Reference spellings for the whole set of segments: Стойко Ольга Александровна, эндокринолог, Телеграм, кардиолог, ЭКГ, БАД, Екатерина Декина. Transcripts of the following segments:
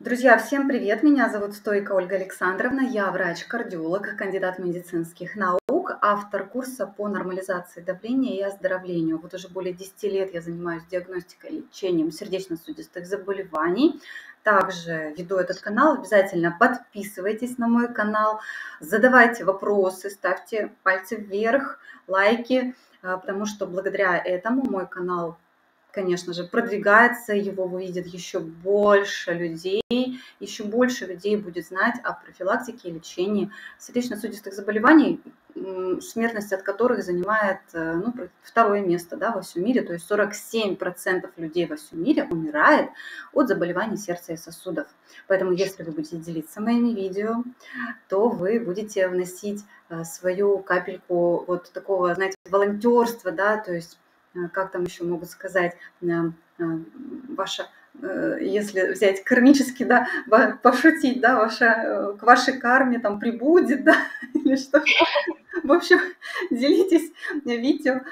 Друзья, всем привет! Меня зовут Стойко Ольга Александровна, я врач-кардиолог, кандидат медицинских наук, автор курса по нормализации давления и оздоровлению. Вот уже более 10 лет я занимаюсь диагностикой и лечением сердечно-сосудистых заболеваний. Также веду этот канал, обязательно подписывайтесь на мой канал, задавайте вопросы, ставьте пальцы вверх, лайки, потому что благодаря этому мой канал, конечно же, продвигается, его увидит еще больше людей будет знать о профилактике и лечении сердечно-сосудистых заболеваний, смертность от которых занимает второе место во всем мире, то есть 47% людей во всем мире умирает от заболеваний сердца и сосудов. Поэтому если вы будете делиться моими видео, то вы будете вносить свою капельку вот такого, знаете, волонтерства, то есть как там еще могут сказать, ваша, если взять кармически, пошутить, ваша, к вашей карме там прибудет, или что. В общем, делитесь видео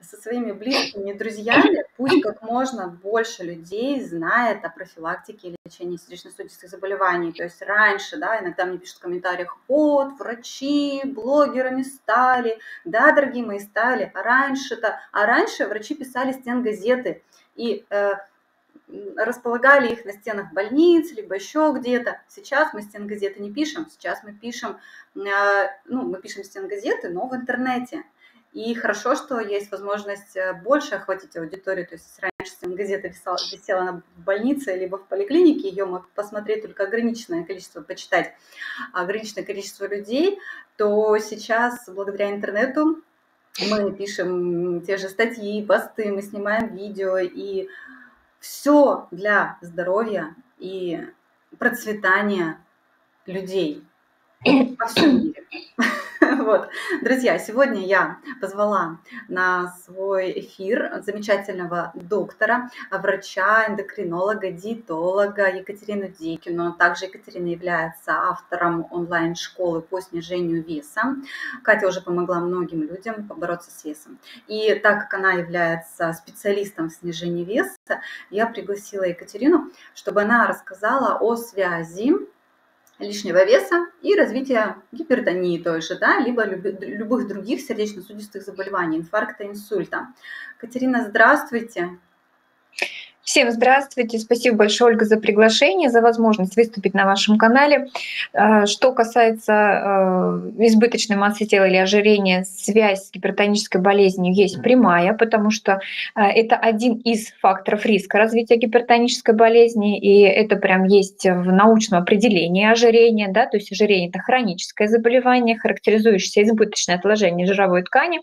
со своими близкими, друзьями, пусть как можно больше людей знает о профилактике и лечении сердечно-сосудистых заболеваний. То есть раньше, иногда мне пишут в комментариях, вот, врачи блогерами стали, дорогие мои, стали, а раньше врачи писали стенгазеты и располагали их на стенах больниц, либо еще где-то. Сейчас мы стенгазеты не пишем, сейчас мы пишем, стенгазеты, но в интернете. И хорошо, что есть возможность больше охватить аудиторию. То есть раньше газета висела в больнице, либо в поликлинике, ее мог посмотреть только ограниченное количество людей, то сейчас благодаря интернету мы пишем те же статьи, посты, мы снимаем видео, и все для здоровья и процветания людей во всем мире. Вот. Друзья, сегодня я позвала на свой эфир замечательного доктора, врача, эндокринолога, диетолога Екатерину Декину. Также Екатерина является автором онлайн-школы по снижению веса. Катя уже помогла многим людям побороться с весом. И так как она является специалистом в снижении веса, я пригласила Екатерину, чтобы она рассказала о связи лишнего веса и развития гипертонии той же, либо любых других сердечно-сосудистых заболеваний, инфаркта, инсульта. Екатерина, здравствуйте. Всем здравствуйте. Спасибо большое, Ольга, за приглашение, за возможность выступить на вашем канале. Что касается избыточной массы тела или ожирения, связь с гипертонической болезнью есть прямая, потому что это один из факторов риска развития гипертонической болезни, и это прям есть в научном определении ожирения. То есть ожирение – это хроническое заболевание, характеризующееся избыточное отложение жировой ткани,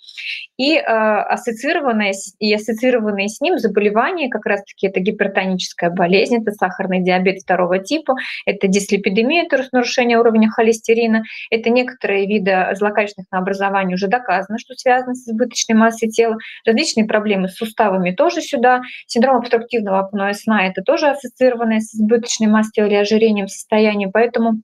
и ассоциированные с ним заболевания как раз-таки это гипертоническая болезнь, это сахарный диабет 2 типа, это дислипидемия, то есть нарушение уровня холестерина, это некоторые виды злокачественных образований уже доказано, что связано с избыточной массой тела, различные проблемы с суставами тоже сюда, синдром обструктивного апноэ сна, это тоже ассоциированное с избыточной массой тела или ожирением состояние, поэтому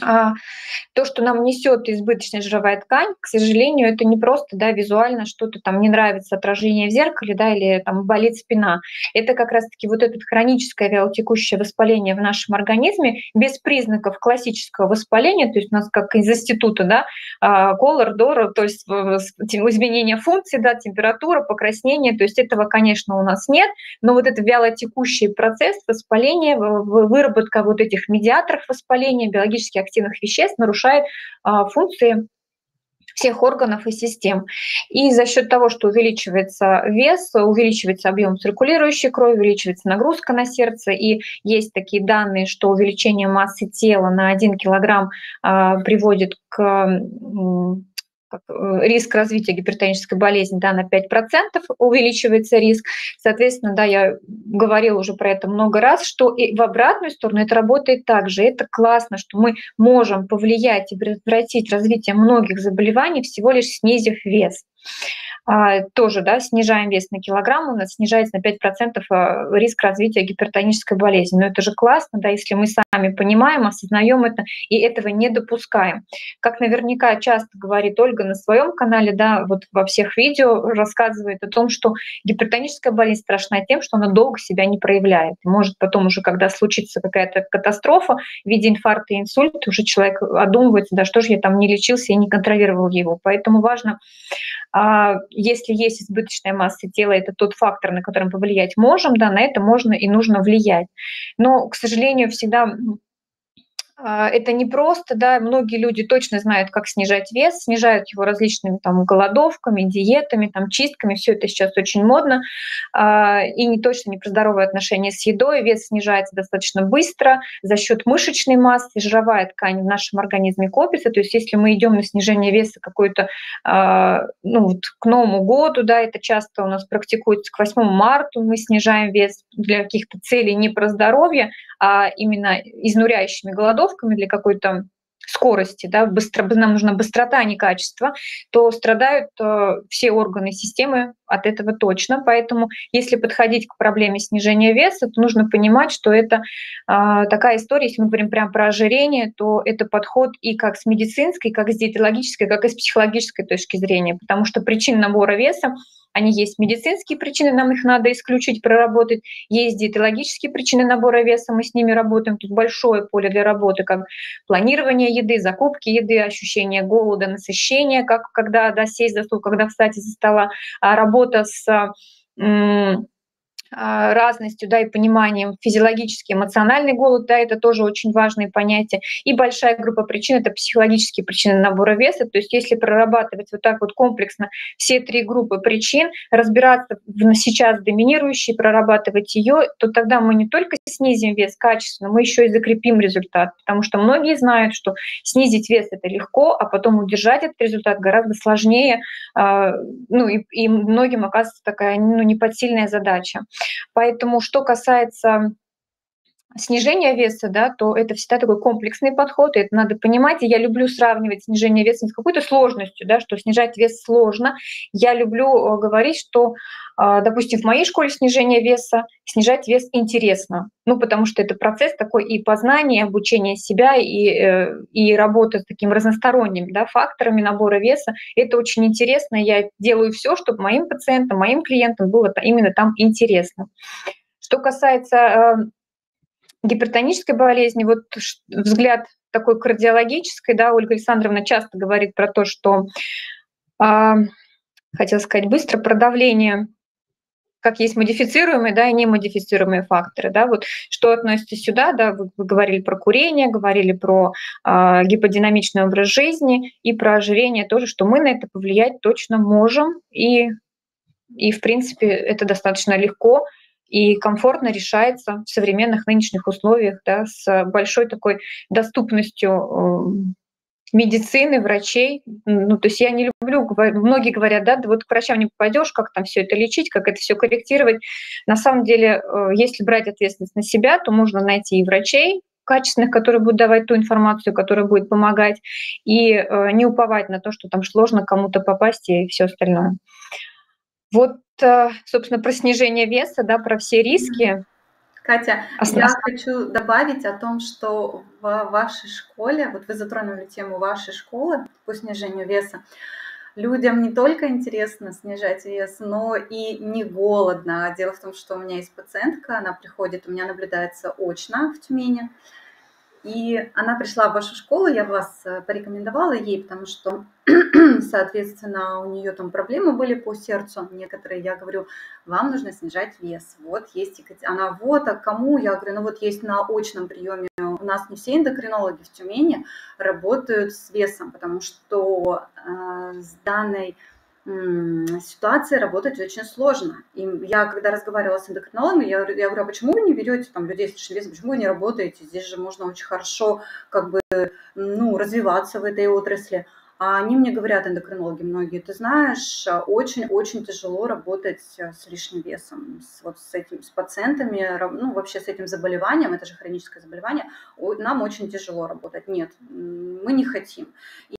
то, что нам несет избыточная жировая ткань, к сожалению, это не просто визуально что-то там не нравится отражение в зеркале, или там болит спина. Это как раз-таки вот это хроническое вялотекущее воспаление в нашем организме без признаков классического воспаления, то есть у нас как из института, колор, дор, то есть изменение функций, температура, покраснение, то есть этого, конечно, у нас нет, но вот это вялотекущий процесс воспаления, выработка вот этих медиаторов воспаления, биологических активных веществ нарушает функции всех органов и систем. И за счет того, что увеличивается вес, увеличивается объем циркулирующей крови, увеличивается нагрузка на сердце, и есть такие данные, что увеличение массы тела на 1 килограмм приводит к риск развития гипертонической болезни на 5% увеличивается риск. Соответственно, я говорила уже про это много раз, что и в обратную сторону это работает также. Это классно, что мы можем повлиять и предотвратить развитие многих заболеваний, всего лишь снизив вес. Тоже, да, снижаем вес на килограмм, у нас снижается на 5% риск развития гипертонической болезни. Но это же классно, да, если мы сами понимаем, осознаем это и этого не допускаем. Как наверняка часто говорит Ольга на своем канале, да, вот во всех видео рассказывает о том, что гипертоническая болезнь страшна тем, что она долго себя не проявляет. Может потом уже, когда случится какая-то катастрофа в виде инфаркта и инсульта, уже человек одумывается, да что же я там не лечился и не контролировал его. Поэтому важно, если есть избыточная масса тела, это тот фактор, на который мы повлиять можем, да, на это можно и нужно влиять. Но, к сожалению, всегда это непросто, да, многие люди точно знают, как снижать вес, снижают его различными там голодовками, диетами, там чистками, все это сейчас очень модно, и не точно не про здоровые отношения с едой, вес снижается достаточно быстро за счет мышечной массы, жировая ткань в нашем организме копится, то есть если мы идем на снижение веса какой-то, ну вот к Новому году, да, это часто у нас практикуется, к 8 марта мы снижаем вес для каких-то целей не про здоровье, а именно изнуряющими голодовками, для какой-то скорости, да, быстро, нам нужна быстрота, а не качество, то страдают все органы системы от этого точно. Поэтому если подходить к проблеме снижения веса, то нужно понимать, что это такая история, если мы говорим прям про ожирение, то это подход и как с медицинской, как с диетологической, как и с психологической точки зрения, потому что причин набора веса, они есть медицинские причины, нам их надо исключить, проработать. Есть диетологические причины набора веса, мы с ними работаем. Тут большое поле для работы, как планирование еды, закупки еды, ощущение голода, насыщение, как когда да, сесть за стол, когда встать из-за стола, работа с разностью, да, и пониманием, физиологический, эмоциональный голод, да, это тоже очень важные понятия. И большая группа причин — это психологические причины набора веса. То есть если прорабатывать вот так вот комплексно все три группы причин, разбираться в сейчас доминирующей, прорабатывать ее, то тогда мы не только снизим вес качественно, мы еще и закрепим результат, потому что многие знают, что снизить вес это легко, а потом удержать этот результат гораздо сложнее, ну и многим оказывается такая, ну, непосильная задача. Поэтому, что касается снижения веса, да, то это всегда такой комплексный подход, и это надо понимать. И я люблю сравнивать снижение веса с какой-то сложностью, да, что снижать вес сложно. Я люблю говорить, что, допустим, в моей школе снижение веса, снижать вес интересно, ну, потому что это процесс такой и познания, и обучения себя, и работа с таким разносторонним, да, факторами набора веса. Это очень интересно, я делаю все, чтобы моим пациентам, моим клиентам было именно там интересно. Что касается гипертонической болезни, вот взгляд такой кардиологической, да, Ольга Александровна часто говорит про то, что, хотела сказать быстро, про давление, как есть модифицируемые, да, и немодифицируемые факторы, да, вот что относится сюда, да, вы говорили про курение, говорили про гиподинамичный образ жизни и про ожирение тоже, что мы на это повлиять точно можем, и в принципе это достаточно легко и комфортно решается в современных нынешних условиях, да, с большой такой доступностью медицины, врачей. Ну, то есть я не люблю, многие говорят, да, вот к врачам не попадешь, как там все это лечить, как это все корректировать. На самом деле, если брать ответственность на себя, то можно найти и врачей качественных, которые будут давать ту информацию, которая будет помогать, и не уповать на то, что там сложно кому-то попасть и все остальное. Вот, собственно, про снижение веса, да, про все риски. Катя, я хочу добавить о том, что в вашей школе, вот вы затронули тему вашей школы по снижению веса, людям не только интересно снижать вес, но и не голодно. Дело в том, что у меня есть пациентка, она приходит, у меня наблюдается очно в Тюмени, и она пришла в вашу школу, я вас порекомендовала ей, потому что, соответственно, у нее там проблемы были по сердцу некоторые. Я говорю, вам нужно снижать вес. Вот есть Екатерина. Она, вот, а кому? Я говорю, ну вот есть на очном приеме. У нас не все эндокринологи в Тюмени работают с весом, потому что с данной ситуации работать очень сложно. И я, когда разговаривала с эндокринологами, я говорю, а почему вы не берете там людей с лишним весом, почему вы не работаете? Здесь же можно очень хорошо, как бы, ну, развиваться в этой отрасли. А они мне говорят, эндокринологи многие, ты знаешь, очень-очень тяжело работать с лишним весом, вот с этим, с пациентами, ну, вообще с этим заболеванием, это же хроническое заболевание, нам очень тяжело работать. Нет, мы не хотим.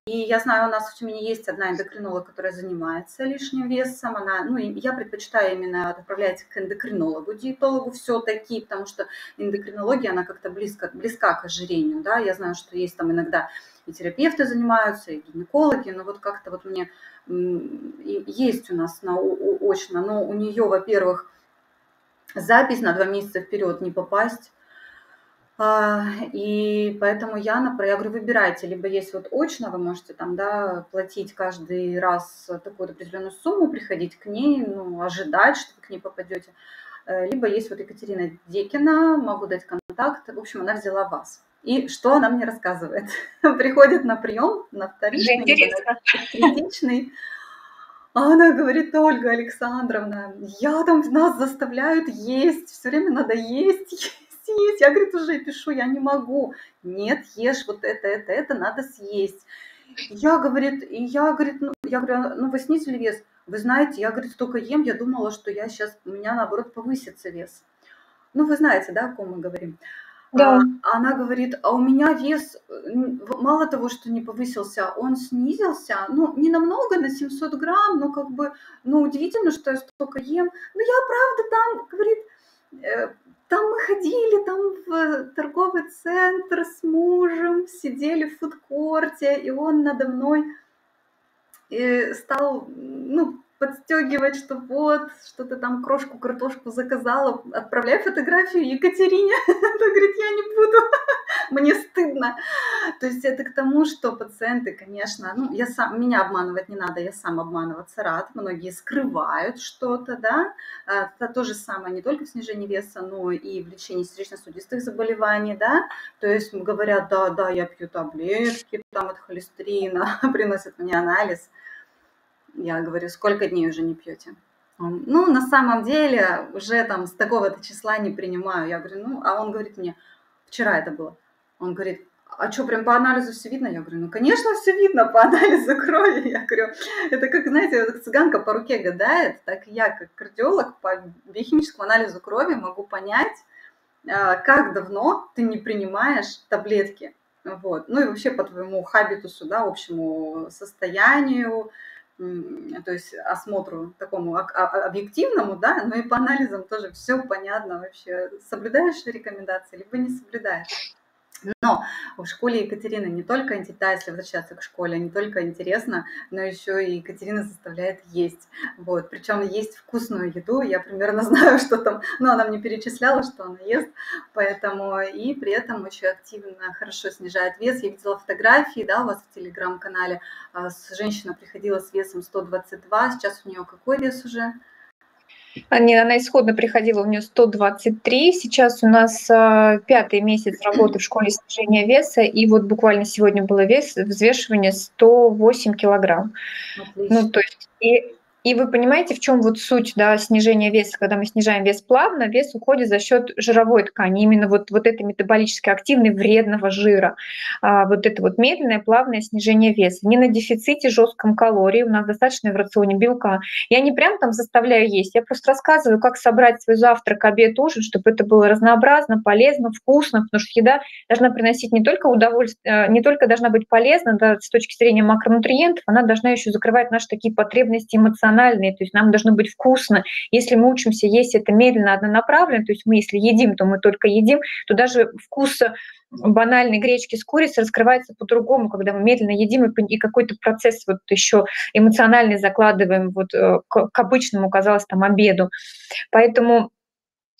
И я знаю, у меня есть одна эндокринолог, которая занимается лишним весом. Она, я предпочитаю именно отправлять к эндокринологу, диетологу все-таки, потому что эндокринология, она как-то близка к ожирению. Да? Я знаю, что есть там иногда и терапевты занимаются, и гинекологи, но вот как-то вот мне есть у нас очно, но у нее, во-первых, запись на 2 месяца вперед не попасть. И поэтому я говорю, выбирайте, либо есть вот очно, вы можете там, да, платить каждый раз такую определенную сумму, приходить к ней, ожидать, что вы к ней попадете. Либо есть вот Екатерина Декина, могу дать контакт, в общем, она взяла вас. И что она мне рассказывает? Приходит на прием, на вторичный, третичный. А она говорит: Ольга Александровна, нас заставляют есть, все время надо есть. Съесть. Я, говорит, уже пишу, я не могу. Нет, ешь вот это надо съесть. Я говорю, вы снизили вес? Вы знаете, я, говорит, столько ем, я думала, что я сейчас, у меня наоборот повысится вес. Вы знаете, да, о ком мы говорим? Да. Она говорит, а у меня вес, мало того, что не повысился, он снизился, не намного, на 700 грамм, но как бы, удивительно, что я столько ем. Я, правда, там, говорит, там мы ходили, в торговый центр с мужем, сидели в фудкорте, и он надо мной стал, подстегивать, что вот, что ты там крошку, картошку заказала, отправляй фотографию Екатерине. Она говорит, я не буду, мне стыдно. То есть это к тому, что пациенты, конечно, меня обманывать не надо, я сам обманываться рад. Многие скрывают что-то, да. Это то же самое не только в снижении веса, но и в лечении сердечно-сосудистых заболеваний, да. То есть говорят, да, я пью таблетки, от холестерина, приносят мне анализ. Я говорю, сколько дней уже не пьете? На самом деле, уже там с такого-то числа не принимаю. Я говорю, а он говорит мне, вчера это было. Он говорит, а что, прям по анализу все видно? Я говорю, конечно, все видно по анализу крови. Я говорю, это как, знаете, как цыганка по руке гадает, так и я, как кардиолог, по биохимическому анализу крови могу понять, как давно ты не принимаешь таблетки. Вот. И вообще по твоему хабитусу, да, общему состоянию, то есть осмотру такому объективному, да, но и по анализам тоже все понятно вообще, соблюдаешь рекомендации, либо не соблюдаешь. Но в школе Екатерины не только интересно, если возвращаться к школе, не только интересно, но еще и Екатерина заставляет есть. Вот. Причем есть вкусную еду, я примерно знаю, что там, она мне перечисляла, что она ест, поэтому и при этом еще активно, хорошо снижает вес. Я видела фотографии, да, у вас в телеграм-канале, женщина приходила с весом 122, сейчас у нее какой вес уже? Она исходно приходила, у нее 123, сейчас у нас 5-й месяц работы в школе снижения веса, и вот буквально сегодня было вес, взвешивание 108 килограмм. Отлично. То есть, и вы понимаете, в чем вот суть, да, снижения веса, когда мы снижаем вес плавно, вес уходит за счет жировой ткани, именно вот этой метаболически активной вредного жира. Вот это вот медленное, плавное снижение веса. Не на дефиците жестком калорий, у нас достаточно в рационе белка. Я не прям там заставляю есть, я просто рассказываю, как собрать свой завтрак, обед, ужин, чтобы это было разнообразно, полезно, вкусно, потому что еда должна приносить не только удовольствие, не только должна быть полезна, да, с точки зрения макронутриентов, она должна еще закрывать наши такие потребности эмоциональные. То есть нам должно быть вкусно. Если мы учимся есть это медленно, однонаправленно, то есть мы если едим, то мы только едим, то даже вкус банальной гречки с курицей раскрывается по-другому, когда мы медленно едим и какой-то процесс вот еще эмоциональный закладываем вот к обычному, казалось, там обеду. Поэтому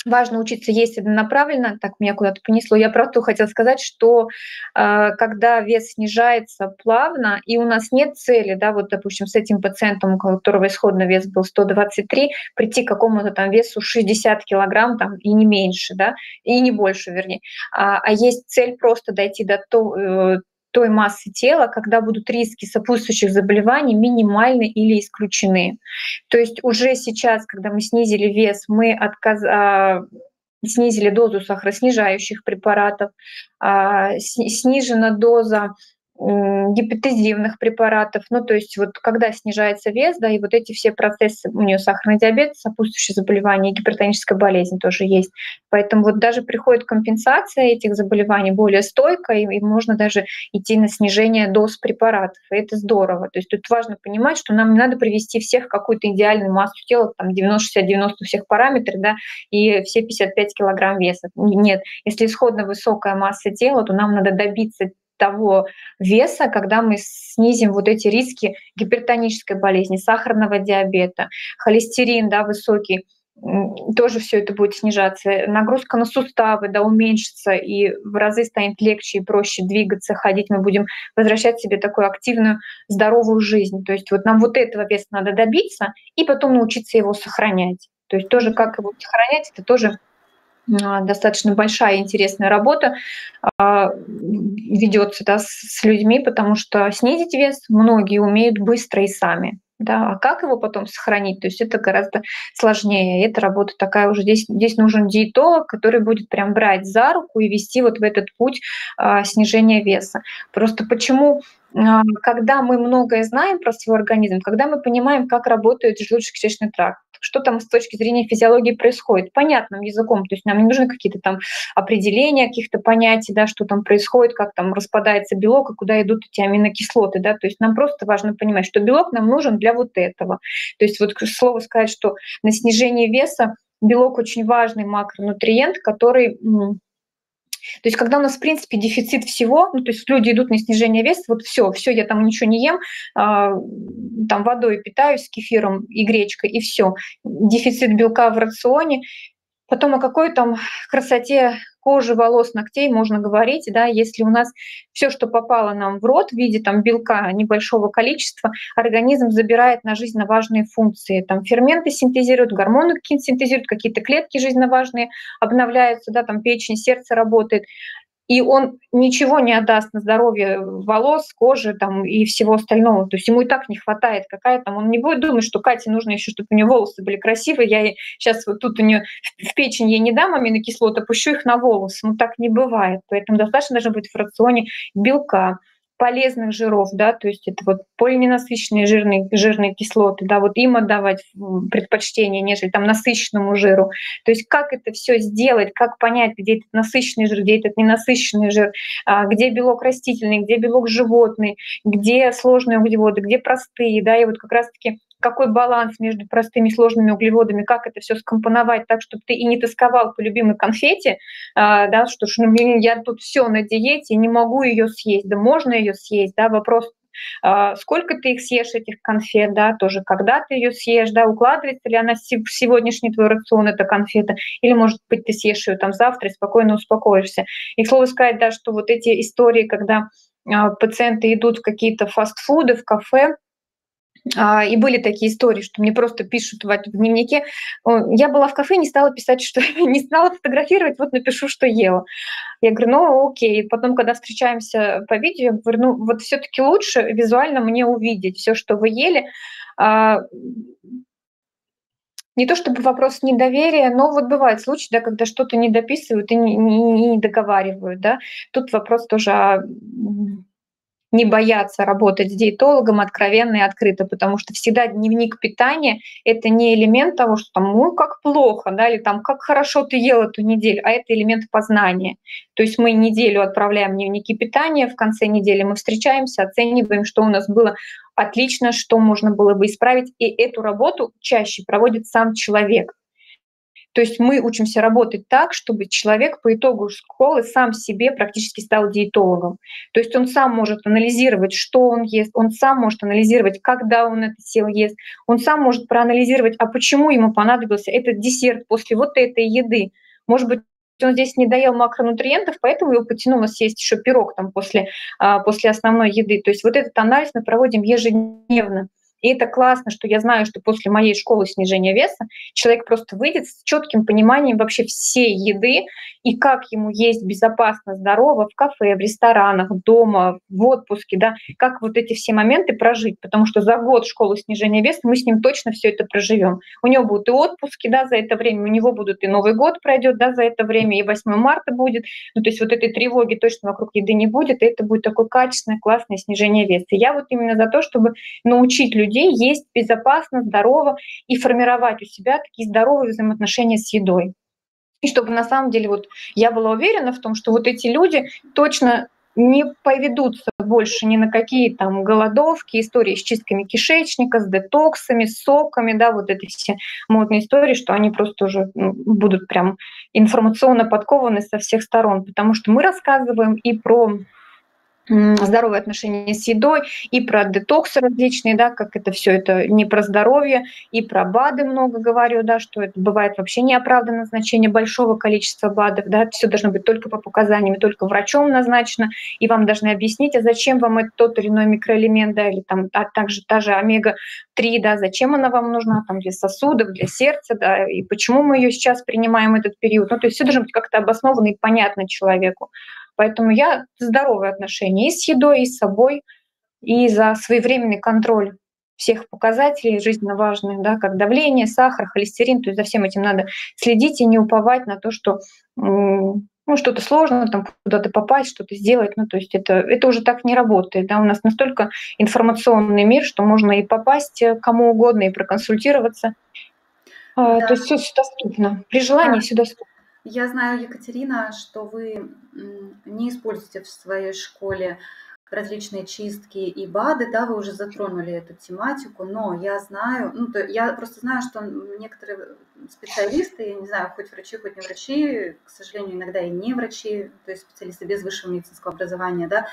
важно учиться есть однонаправленно. Так, меня куда-то понесло. Я про то хотела сказать, что когда вес снижается плавно, и у нас нет цели, да, вот, допустим, с этим пациентом, у которого исходный вес был 123, прийти к какому-то там весу 60 килограмм там, и не меньше, да, и не больше, вернее. А есть цель просто дойти до той массы тела, когда будут риски сопутствующих заболеваний минимальны или исключены. То есть уже сейчас, когда мы снизили вес, мы снизили дозу сахароснижающих препаратов, снижена доза гипотензивных препаратов, ну то есть вот когда снижается вес, да, и вот эти все процессы, у нее сахарный диабет, сопутствующие заболевания, гипертоническая болезнь тоже есть, поэтому вот даже приходит компенсация этих заболеваний более стойко, и можно даже идти на снижение доз препаратов, и это здорово, то есть тут важно понимать, что нам не надо привести всех в какую-то идеальную массу тела, там 90-60-90 всех параметров, да, и все 55 килограмм веса, нет, если исходно высокая масса тела, то нам надо добиться того веса, когда мы снизим вот эти риски гипертонической болезни, сахарного диабета, холестерин, да, высокий, тоже все это будет снижаться, нагрузка на суставы, да, уменьшится, и в разы станет легче и проще двигаться, ходить, мы будем возвращать себе такую активную, здоровую жизнь. То есть вот нам вот этого веса надо добиться и потом научиться его сохранять. То есть тоже как его сохранять, это тоже достаточно большая интересная работа ведется, да, с людьми, потому что снизить вес многие умеют быстро и сами. Да, а как его потом сохранить? То есть это гораздо сложнее. Эта работа такая уже. Здесь нужен диетолог, который будет прям брать за руку и вести вот в этот путь снижения веса. Просто почему, когда мы многое знаем про свой организм, когда мы понимаем, как работает желудочно-кишечный тракт, что там с точки зрения физиологии происходит, понятным языком, то есть нам не нужны какие-то там определения каких-то понятий, да, что там происходит, как там распадается белок и куда идут эти аминокислоты, да, то есть нам просто важно понимать, что белок нам нужен для вот этого. То есть вот к слову сказать, что на снижение веса белок очень важный макронутриент, который... То есть когда у нас, в принципе, дефицит всего, ну, то есть люди идут на снижение веса, вот все, я там ничего не ем, там водой питаюсь, кефиром и гречкой, и все. Дефицит белка в рационе. Потом о какой там красоте кожи, волос, ногтей можно говорить, да, если у нас все, что попало нам в рот в виде там белка небольшого количества, организм забирает на жизненно важные функции, там ферменты синтезируют, гормоны какие-то синтезируют, какие-то клетки жизненно важные обновляются, да, там печень, сердце работает, и он ничего не отдаст на здоровье волос, кожи там, и всего остального. То есть ему и так не хватает какая там. Он не будет думать, что Кате нужно еще, чтобы у нее волосы были красивые. Я ей сейчас вот тут у нее в печень ей не дам аминокислоты, пущу их на волосы. Ну так не бывает. Поэтому достаточно должно быть в рационе белка, полезных жиров, да, то есть это вот полиненасыщенные жирные кислоты, да, вот им отдавать предпочтение, нежели там насыщенному жиру. То есть как это все сделать, как понять, где этот насыщенный жир, где этот ненасыщенный жир, где белок растительный, где белок животный, где сложные углеводы, где простые, да, и вот как раз-таки какой баланс между простыми и сложными углеводами, как это все скомпоновать так, чтобы ты и не тосковал по любимой конфете, да, что я тут все на диете, не могу ее съесть, да можно ее съесть, да, вопрос, сколько ты их съешь, этих конфет, да, тоже когда ты ее съешь, да, укладывается ли она в сегодняшний твой рацион, эта конфета, или, может быть, ты съешь ее там завтра и спокойно успокоишься. И, к слову сказать, да, что вот эти истории, когда пациенты идут в какие-то фастфуды, в кафе, и были такие истории, что мне просто пишут в дневнике, я была в кафе, не стала писать, что не стала фотографировать, вот напишу, что ела. Я говорю, ну окей. Потом, когда встречаемся по видео, я говорю, ну вот все-таки лучше визуально мне увидеть все, что вы ели. Не то чтобы вопрос недоверия, но вот бывают случаи, да, когда что-то не дописывают и не договаривают. Да? Тут вопрос тоже о... не бояться работать с диетологом откровенно и открыто, потому что всегда дневник питания – это не элемент того, что там, ну, как плохо, да, или там, как хорошо ты ел эту неделю, а это элемент познания. То есть мы неделю отправляем дневники питания, в конце недели мы встречаемся, оцениваем, что у нас было отлично, что можно было бы исправить, и эту работу чаще проводит сам человек. То есть мы учимся работать так, чтобы человек по итогу школы сам себе практически стал диетологом. То есть он сам может анализировать, что он ест, он сам может анализировать, когда он это съел ест, он сам может проанализировать, а почему ему понадобился этот десерт после вот этой еды. Может быть, он здесь не доел макронутриентов, поэтому его потянуло съесть еще пирог там после основной еды. То есть вот этот анализ мы проводим ежедневно. И это классно, что я знаю, что после моей школы снижения веса человек просто выйдет с четким пониманием вообще всей еды и как ему есть безопасно, здорово в кафе, в ресторанах, дома, в отпуске, да, как вот эти все моменты прожить, потому что за год школы снижения веса мы с ним точно все это проживем. У него будут и отпуски, да, за это время, у него будут и Новый год пройдет, да, за это время, и 8 марта будет, ну, то есть вот этой тревоги точно вокруг еды не будет, и это будет такое качественное, классное снижение веса. И я вот именно за то, чтобы научить людей есть безопасно, здорово и формировать у себя такие здоровые взаимоотношения с едой. И чтобы на самом деле вот я была уверена в том, что вот эти люди точно не поведутся больше ни на какие там голодовки, истории с чистками кишечника, с детоксами, с соками, да, вот эти все модные истории, что они просто уже будут прям информационно подкованы со всех сторон, потому что мы рассказываем и про здоровые отношения с едой, и про детоксы различные, да, как это все это не про здоровье, и про БАДы много говорю, да, что это бывает вообще неоправданное значение большого количества БАДов, да, все должно быть только по показаниям, только врачом назначено, и вам должны объяснить, а зачем вам это тот или иной микроэлемент, да, или там, а также та же омега-3, да, зачем она вам нужна, там, для сосудов, для сердца, да, и почему мы ее сейчас принимаем этот период, ну, то есть все должно быть как-то обосновано и понятно человеку. Поэтому я здоровые отношения и с едой, и с собой, и за своевременный контроль всех показателей жизненно важных, да, как давление, сахар, холестерин, то есть за всем этим надо следить и не уповать на то, что ну, что-то сложно, там куда-то попасть, что-то сделать, ну то есть это уже так не работает, да, у нас настолько информационный мир, что можно и попасть кому угодно, и проконсультироваться, да. То есть все доступно, при желании, да. Все доступно. Я знаю, Екатерина, что вы не используете в своей школе различные чистки и БАДы, да, вы уже затронули эту тематику, но я знаю, ну, я просто знаю, что некоторые специалисты, я не знаю, хоть врачи, хоть не врачи, к сожалению, иногда и не врачи, то есть специалисты без высшего медицинского образования, да,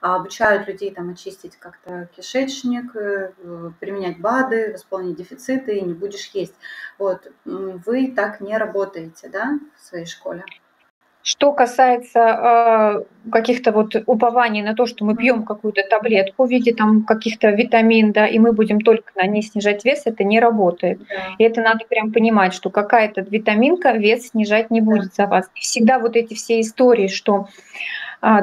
обучают людей там очистить как-то кишечник, применять БАДы, восполнить дефициты, и не будешь есть. Вот. Вы так не работаете, да, в своей школе? Что касается каких-то вот упований на то, что мы пьем какую-то таблетку в виде там каких-то витамин, да, и мы будем только на ней снижать вес, это не работает. Да. И это надо прям понимать, что какая-то витаминка вес снижать не будет, да, за вас. И всегда вот эти все истории, что...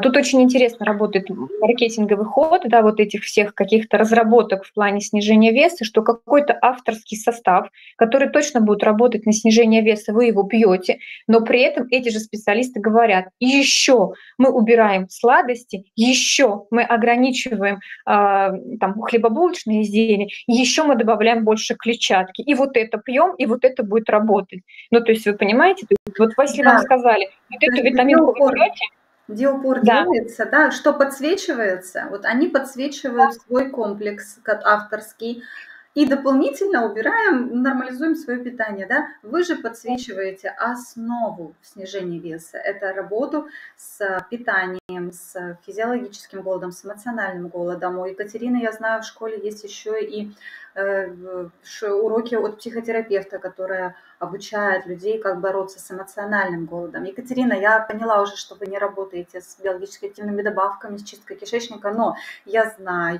Тут очень интересно работает маркетинговый ход, да, вот этих всех каких-то разработок в плане снижения веса, что какой-то авторский состав, который точно будет работать на снижение веса, вы его пьете, но при этом эти же специалисты говорят, еще мы убираем сладости, еще мы ограничиваем там, хлебобулочные изделия, еще мы добавляем больше клетчатки, и вот это пьем, и вот это будет работать. Ну, то есть вы понимаете, вот если вам сказали, вот эту витаминку вы пьете, где упор, да, делается, да, что подсвечивается, вот они подсвечивают свой комплекс авторский, и дополнительно убираем, нормализуем свое питание, да, вы же подсвечиваете основу снижения веса, это работу с питанием, с физиологическим голодом, с эмоциональным голодом. У Екатерины, я знаю, в школе есть еще и уроки от психотерапевта, которая обучает людей, как бороться с эмоциональным голодом. Екатерина, я поняла уже, что вы не работаете с биологически активными добавками, с чисткой кишечника, но я знаю,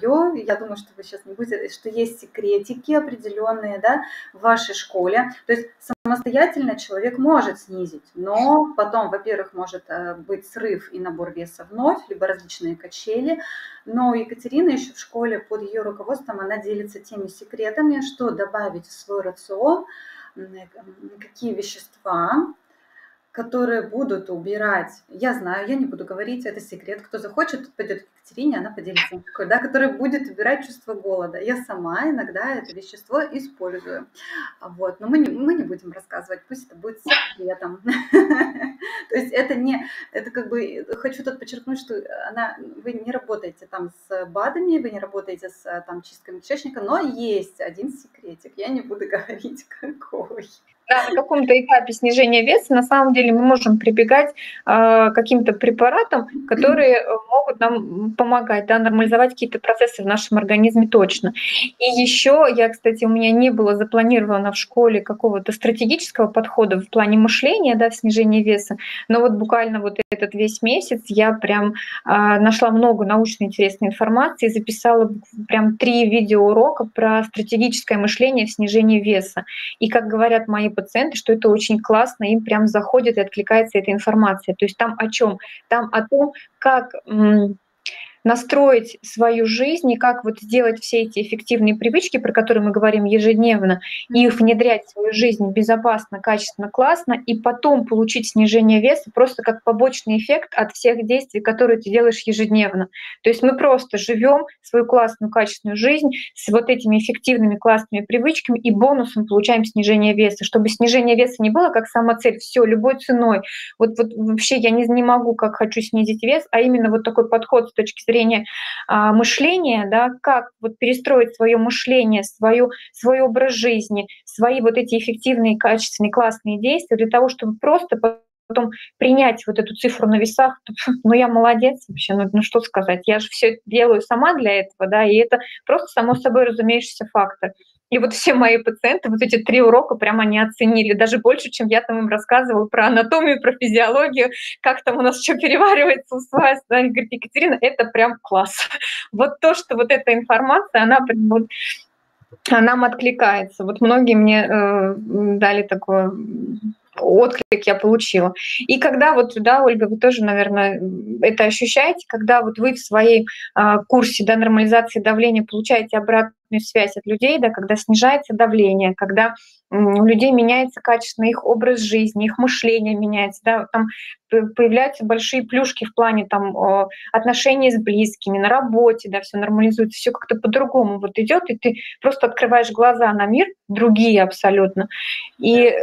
я думаю, что вы сейчас не будете, что есть секретики определенные, да, в вашей школе. То есть самостоятельно человек может снизить, но потом, во-первых, может быть срыв и набор веса вновь, либо различные качели. Но Екатерина еще в школе под ее руководством, она делится теми секретами, что добавить в свой рацион, какие вещества, которые будут убирать. Я знаю, я не буду говорить, это секрет. Кто захочет, пойдет к Екатерине, она поделится, да, которая будет убирать чувство голода. Я сама иногда это вещество использую. Вот. Но мы не будем рассказывать, пусть это будет секретом. То есть это не... Это как бы... Хочу тут подчеркнуть, что вы не работаете там с БАДами, вы не работаете с чистками кишечника, но есть один секретик. Я не буду говорить, какой... да, на каком-то этапе снижения веса на самом деле мы можем прибегать к каким-то препаратам, которые могут нам помогать, да, нормализовать какие-то процессы в нашем организме точно. И еще я, кстати, у меня не было запланировано в школе какого-то стратегического подхода в плане мышления, да, в снижении веса, но вот буквально вот этот весь месяц я прям нашла много научно интересной информации, записала прям 3 видеоурока про стратегическое мышление в снижении веса. И как говорят мои пациенты, что это очень классно, им прям заходит и откликается эта информация. То есть там о чем? Там о том, как настроить свою жизнь и как вот сделать все эти эффективные привычки, про которые мы говорим ежедневно, и их внедрять в свою жизнь безопасно, качественно, классно, и потом получить снижение веса просто как побочный эффект от всех действий, которые ты делаешь ежедневно. То есть мы просто живем свою классную, качественную жизнь с вот этими эффективными, классными привычками и бонусом получаем снижение веса, чтобы снижение веса не было как самоцель, все, любой ценой. Вот вообще я не могу, как хочу снизить вес, а именно вот такой подход с точки зрения мышления, да, как вот перестроить свое мышление, свой образ жизни, свои вот эти эффективные, качественные, классные действия для того, чтобы просто потом принять вот эту цифру на весах, ну я молодец вообще, ну что сказать, я же все делаю сама для этого, да, и это просто само собой разумеющийся фактор. И вот все мои пациенты вот эти 3 урока прямо они оценили, даже больше, чем я там им рассказывала про анатомию, про физиологию, как там у нас что переваривается, усваивается. Они говорят, Екатерина, это прям класс. Вот то, что вот эта информация, она прям вот нам откликается. Вот многие мне дали такое... отклик я получила. И когда вот, да, Ольга, вы тоже, наверное, это ощущаете, когда вот вы в своей курсе, да, нормализации давления получаете обратную связь от людей, да, когда снижается давление, когда у людей меняется качественно их образ жизни, их мышление меняется, да, там появляются большие плюшки в плане там отношений с близкими, на работе, да, все нормализуется, все как-то по-другому вот идет, и ты просто открываешь глаза на мир, другие абсолютно, и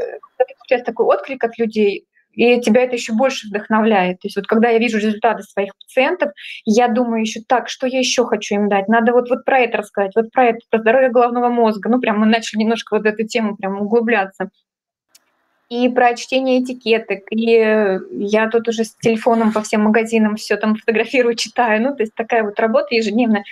сейчас такой отклик от людей, и тебя это еще больше вдохновляет. То есть вот когда я вижу результаты своих пациентов, я думаю еще так, что я еще хочу им дать? Надо вот про это рассказать, вот про это, про здоровье головного мозга. Ну прям мы начали немножко вот эту тему прям углубляться. И про чтение этикеток, и я тут уже с телефоном по всем магазинам все там фотографирую, читаю. Ну то есть такая вот работа ежедневная,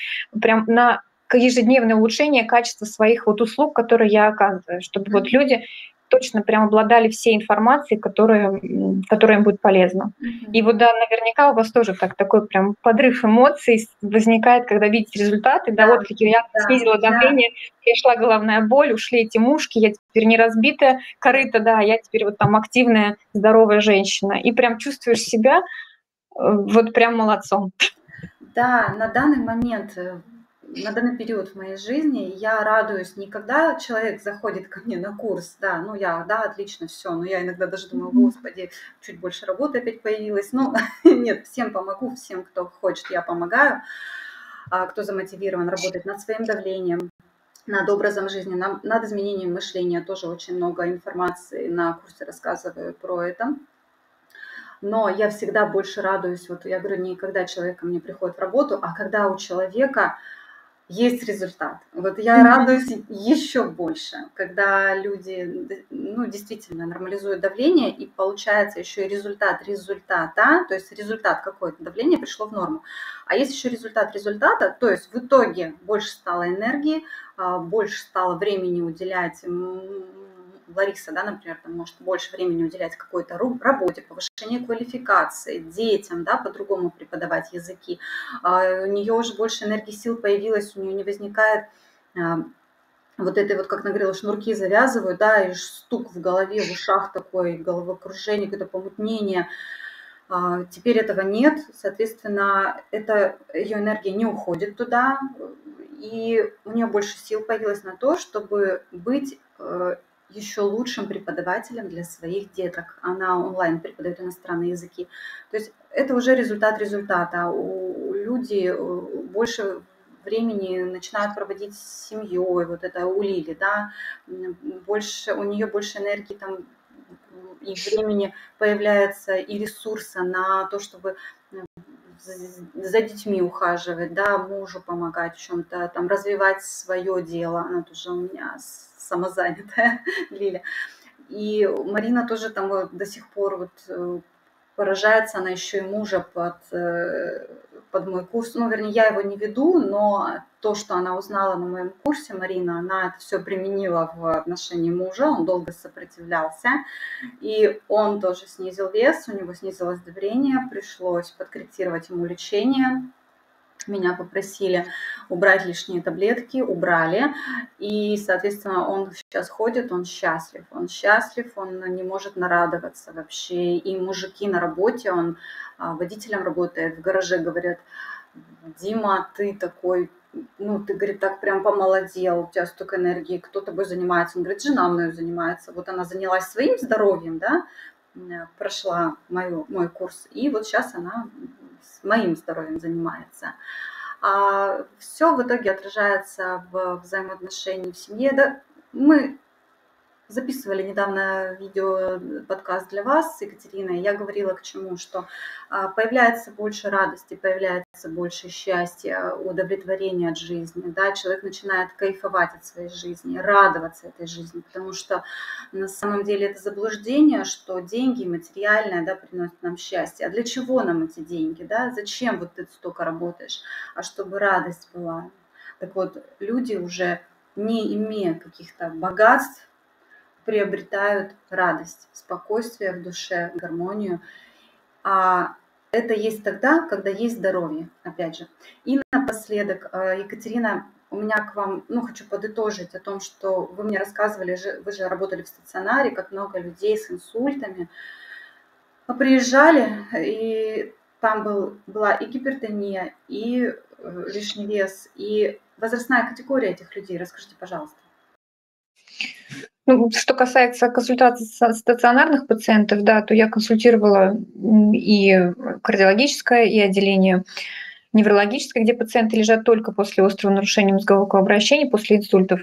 прям на ежедневное улучшение качества своих вот услуг, которые я оказываю, чтобы вот люди... точно прям обладали всей информацией, которая им будет полезна. И вот, да, наверняка у вас тоже такой прям подрыв эмоций возникает, когда видите результаты, да, вот такие, я снизила давление, пришла головная боль, ушли эти мушки, я теперь не разбитая корыто, да, я теперь вот там активная, здоровая женщина. И прям чувствуешь себя вот прям молодцом. Да, на данный момент... На данный период в моей жизни я радуюсь не когда человек заходит ко мне на курс, да, ну я, да, отлично, все, но я иногда даже думаю, господи, чуть больше работы опять появилось, но нет, всем помогу, всем, кто хочет, я помогаю, кто замотивирован работать над своим давлением, над образом жизни, над изменением мышления, тоже очень много информации на курсе рассказываю про это. Но я всегда больше радуюсь, вот я говорю, не когда человек ко мне приходит в работу, а когда у человека... есть результат. Вот я радуюсь еще больше, когда люди, ну, действительно нормализуют давление, и получается еще и результат результата, то есть результат какой-то давления пришло в норму. А есть еще результат результата, то есть в итоге больше стало энергии, больше стало времени уделять, Лариса, да, например, там может больше времени уделять какой-то работе, повышению квалификации, детям, да, по-другому преподавать языки. У нее уже больше энергии, сил появилось, у нее не возникает вот этой вот, как нагрела, шнурки завязывают, да, и стук в голове, в ушах такой, головокружение, какое-то помутнение. Теперь этого нет, соответственно, это, ее энергия не уходит туда, и у нее больше сил появилось на то, чтобы быть еще лучшим преподавателем для своих деток. Она онлайн преподает иностранные языки. То есть это уже результат результата. У людей больше времени начинают проводить с семьей, вот это у Лили, да, больше, у нее больше энергии там и времени появляется, и ресурса на то, чтобы за детьми ухаживать, да, мужу помогать в чем-то, там, развивать свое дело. Она тоже у меня самозанятая Лиля. И Марина тоже там вот до сих пор вот поражается, она еще и мужа под мой курс. Ну, вернее, я его не веду, но то, что она узнала на моем курсе, Марина, она это все применила в отношении мужа. Он долго сопротивлялся, и он тоже снизил вес, у него снизилось давление, пришлось подкорректировать ему лечение. Меня попросили убрать лишние таблетки, убрали, и, соответственно, он сейчас ходит, он счастлив, он не может нарадоваться вообще. И мужики на работе, он водителем работает, в гараже говорят: Дима, ты такой, ну, ты, говорит, так прям помолодел, у тебя столько энергии, кто тобой занимается? Он говорит: жена мною занимается, вот она занялась своим здоровьем, да, прошла мой курс, и вот сейчас она с моим здоровьем занимается. Все в итоге отражается в взаимоотношении в семье. Да, мы записывали недавно видео, подкаст для вас с Екатериной. Я говорила к чему, что появляется больше радости, появляется больше счастья, удовлетворения от жизни. Да? Человек начинает кайфовать от своей жизни, радоваться этой жизни, потому что на самом деле это заблуждение, что деньги материальное, да, приносят нам счастье. А для чего нам эти деньги? Да? Зачем вот ты столько работаешь? А чтобы радость была. Так вот, люди, уже не имея каких-то богатств, приобретают радость, спокойствие в душе, гармонию. А это есть тогда, когда есть здоровье, опять же. И напоследок, Екатерина, у меня к вам, ну, хочу подытожить о том, что вы мне рассказывали, вы же работали в стационаре, как много людей с инсультами приезжали, и там была и гипертония, и лишний вес, и возрастная категория этих людей. Расскажите, пожалуйста. Ну, что касается консультаций стационарных пациентов, да, то я консультировала и кардиологическое, и отделение неврологическое, где пациенты лежат только после острого нарушения мозгового кровообращения, после инсультов.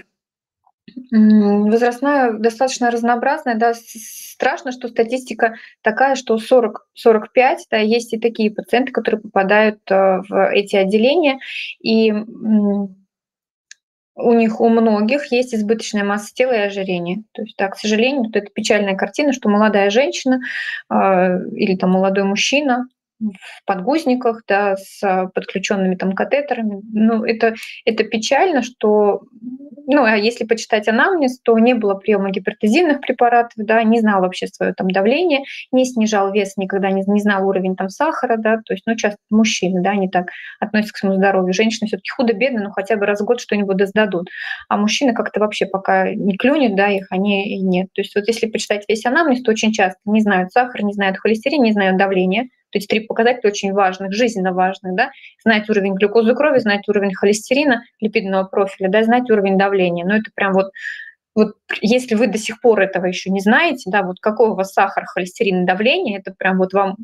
Возрастная достаточно разнообразная, да, страшно, что статистика такая, что 40-45, да, есть и такие пациенты, которые попадают в эти отделения, и у них, у многих, есть избыточная масса тела и ожирение. То есть, да, к сожалению, вот это печальная картина, что молодая женщина или там молодой мужчина в подгузниках, да, с подключенными там катетерами. Ну, это печально, что, ну, а если почитать анамнез, то не было приема гипертезинных препаратов, да, не знал вообще свое там давление, не снижал вес, никогда не знал уровень там сахара, да, то есть, ну, часто мужчины, да, они так относятся к своему здоровью. Женщины все-таки худо-бедно, но хотя бы раз в год что-нибудь сдадут. А мужчины как-то вообще пока не клюнет, да, их они и нет. То есть вот если почитать весь анамнез, то очень часто не знают сахар, не знают холестерин, не знают давление. То есть 3 показателя очень важных, жизненно важных, да, знать уровень глюкозы крови, знать уровень холестерина, липидного профиля, да, знать уровень давления. Но это прям вот если вы до сих пор этого еще не знаете, да, вот какой у вас сахар, холестерин, давление, это прям вот вам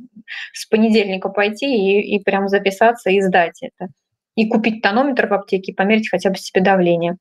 с понедельника пойти и прям записаться и сдать это. И купить тонометр в аптеке и померить хотя бы себе давление.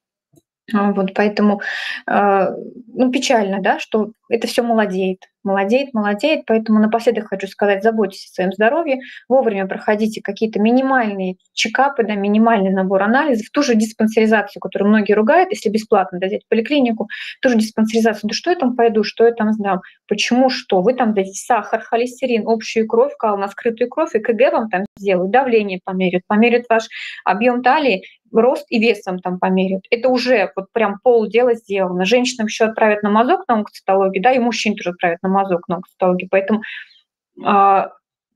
Вот поэтому, ну, печально, да, что это все молодеет, поэтому напоследок хочу сказать: заботьтесь о своем здоровье, вовремя проходите какие-то минимальные чекапы, да, минимальный набор анализов, ту же диспансеризацию, которую многие ругают, если бесплатно, да, взять поликлинику, ту же диспансеризацию, да что я там пойду, что я там сдам, почему, что, вы там дадите сахар, холестерин, общую кровь, кал на скрытую кровь, ЭКГ вам там сделают, давление померят ваш объем талии, рост и весом там померяют. Это уже вот прям полдела сделано. Женщинам еще отправят на мазок на онкоцитологию, да, и мужчин тоже отправят на мазок на онкоцитологию. Поэтому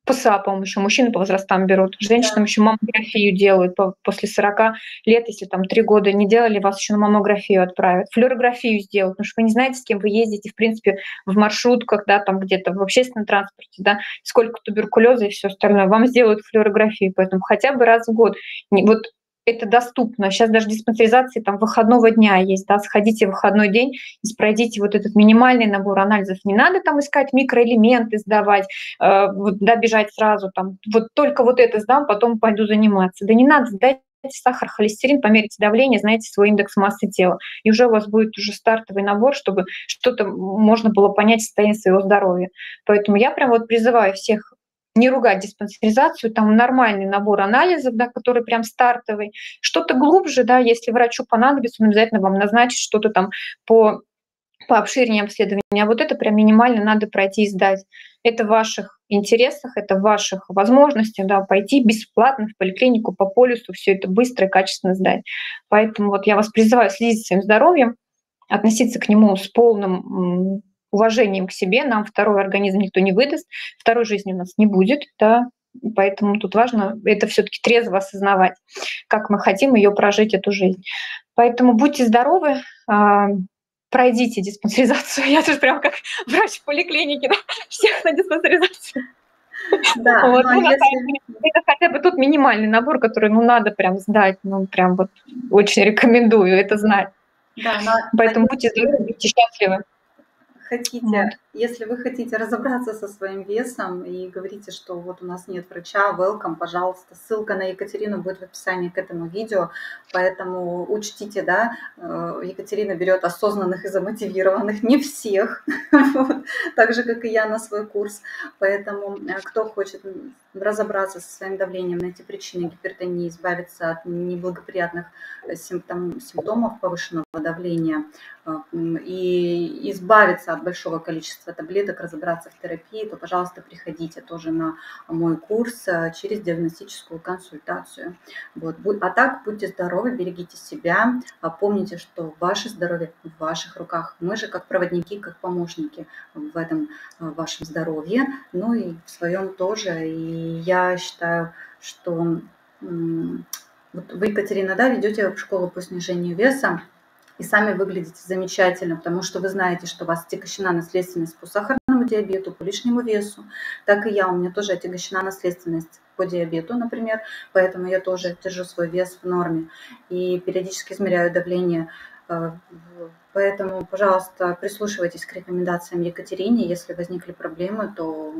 по САПам еще мужчины по возрастам берут, женщинам еще маммографию делают после 40 лет, если там 3 года не делали, вас еще на маммографию отправят, флюорографию сделают, потому что вы не знаете, с кем вы ездите, в принципе, в маршрутках, да, там где-то в общественном транспорте, да, сколько туберкулеза и все остальное, вам сделают флюорографию, поэтому хотя бы раз в год. Вот это доступно. Сейчас даже диспансеризации там выходного дня есть, да, сходите в выходной день и пройдите вот этот минимальный набор анализов. Не надо там искать микроэлементы, сдавать, вот, да, бежать сразу там, вот только вот это сдам, потом пойду заниматься. Да не надо сдать сахар, холестерин, померите давление, знаете свой индекс массы тела. И уже у вас будет уже стартовый набор, чтобы что-то можно было понять состояние своего здоровья. Поэтому я прям вот призываю всех не ругать диспансеризацию, там нормальный набор анализов, да, который прям стартовый. Что-то глубже, да, если врачу понадобится, он обязательно вам назначит что-то там по пообширнее обследование. А вот это прям минимально надо пройти и сдать. Это в ваших интересах, это в ваших возможностях, да, пойти бесплатно в поликлинику по полюсу, все это быстро и качественно сдать. Поэтому вот я вас призываю следить за своим здоровьем, относиться к нему с полным уважением к себе. Нам второй организм никто не выдаст, второй жизни у нас не будет, да. Поэтому тут важно это все-таки трезво осознавать, как мы хотим ее прожить, эту жизнь. Поэтому будьте здоровы, пройдите диспансеризацию. Я тут прям как врач в поликлинике, да, всех на диспансеризацию. Да, вот, ну, если... Это хотя бы тут минимальный набор, который ну, надо прям сдать, ну прям вот очень рекомендую это знать. Да, поэтому будьте здоровы, будьте счастливы. Если вы хотите разобраться со своим весом и говорите, что вот у нас нет врача, welcome, пожалуйста. Ссылка на Екатерину будет в описании к этому видео, поэтому учтите, да, Екатерина берет осознанных и замотивированных, не всех, вот, так же, как и я на свой курс, поэтому кто хочет разобраться со своим давлением, найти причины гипертонии, избавиться от неблагоприятных симптомов повышенного давления и избавиться от большого количества таблеток, разобраться в терапии, то, пожалуйста, приходите тоже на мой курс через диагностическую консультацию. Вот. А так, будьте здоровы, берегите себя, помните, что ваше здоровье в ваших руках. Мы же как проводники, как помощники в этом вашем здоровье, ну и в своем тоже. И я считаю, что вот вы, Екатерина, да, ведете в школу по снижению веса, и сами выглядите замечательно, потому что вы знаете, что у вас отягощена наследственность по сахарному диабету, по лишнему весу. Так и я, у меня тоже отягощена наследственность по диабету, например, поэтому я тоже держу свой вес в норме и периодически измеряю давление. Поэтому, пожалуйста, прислушивайтесь к рекомендациям Екатерины. Если возникли проблемы, то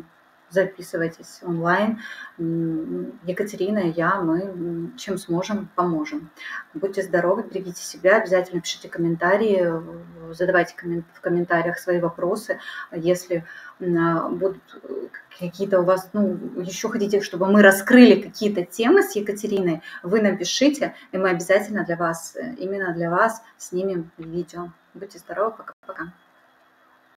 записывайтесь онлайн. Екатерина и я, мы чем сможем, поможем. Будьте здоровы, берегите себя, обязательно пишите комментарии, задавайте в комментариях свои вопросы. Если будут какие-то у вас, ну, еще хотите, чтобы мы раскрыли какие-то темы с Екатериной, вы напишите, и мы обязательно для вас, именно для вас снимем видео. Будьте здоровы, пока-пока.